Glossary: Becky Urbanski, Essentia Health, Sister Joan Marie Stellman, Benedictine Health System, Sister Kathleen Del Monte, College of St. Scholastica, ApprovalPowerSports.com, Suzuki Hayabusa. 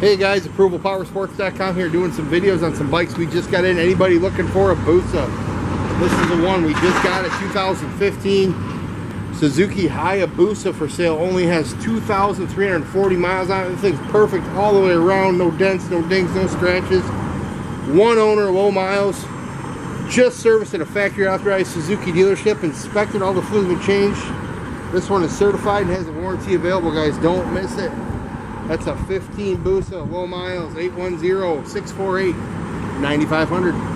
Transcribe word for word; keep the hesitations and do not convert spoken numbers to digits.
Hey guys, Approval Power Sports dot com here doing some videos on some bikes we just got in. Anybody looking for a Hayabusa? This is the one we just got, a two thousand fifteen Suzuki Hayabusa for sale. Only has two thousand three hundred forty miles on it. This thing's perfect all the way around. No dents, no dings, no scratches. One owner, low miles. Just serviced at a factory authorized Suzuki dealership. Inspected, all the fluids were changed. This one is certified and has a warranty available, guys. Don't miss it. That's a fifteen Hayabusa, low miles, eight one zero, six four eight, nine five hundred.